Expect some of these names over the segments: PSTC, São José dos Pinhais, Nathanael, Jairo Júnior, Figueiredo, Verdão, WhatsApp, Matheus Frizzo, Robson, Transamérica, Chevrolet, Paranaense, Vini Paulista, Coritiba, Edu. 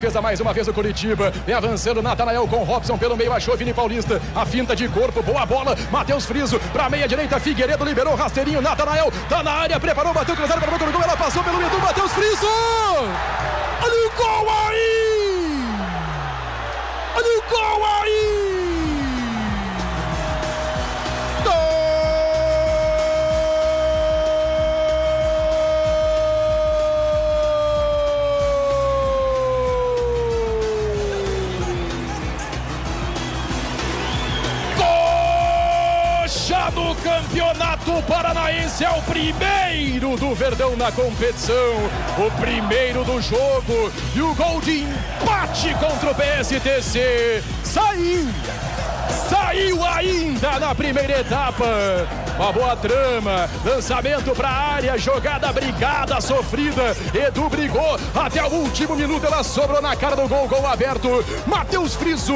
Defesa mais uma vez o Coritiba, vem avançando Nathanael com Robson pelo meio, achou Vini Paulista, a finta de corpo, boa bola, Matheus Frizzo pra meia direita, Figueiredo liberou rasteirinho, Nathanael tá na área, preparou, bateu, cruzado para o gol, ela passou pelo Edu, Matheus Frizzo! Olha o gol aí! Olha o gol aí! Do campeonato paranaense, é o primeiro do Verdão na competição, o primeiro do jogo e o gol de empate contra o PSTC saiu ainda na primeira etapa. Uma boa trama, lançamento para a área, jogada brigada, sofrida, Edu brigou até o último minuto, ela sobrou na cara do gol aberto, Matheus Frizzo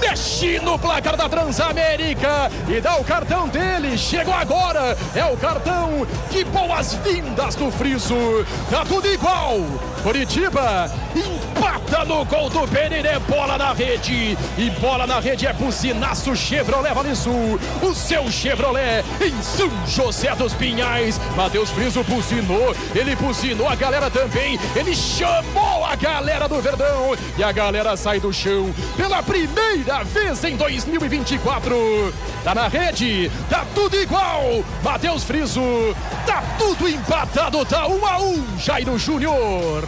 mexe no placar da Transamérica e dá o cartão dele, chegou agora, é o cartão de boas-vindas do Frizzo, tá tudo igual, Coritiba empata no gol do Vini, bola na rede, e bola na rede é buzinaço, Chevrolet Vale Sul, o seu Chevrolet em São José dos Pinhais, Matheus Frizzo buzinou, ele buzinou a galera também, ele chamou a galera do Verdão e a galera sai do chão, pela primeira vez em 2024, tá na rede, tá tudo igual, Matheus Frizzo, tá tudo empatado, tá 1-1, Jairo Júnior.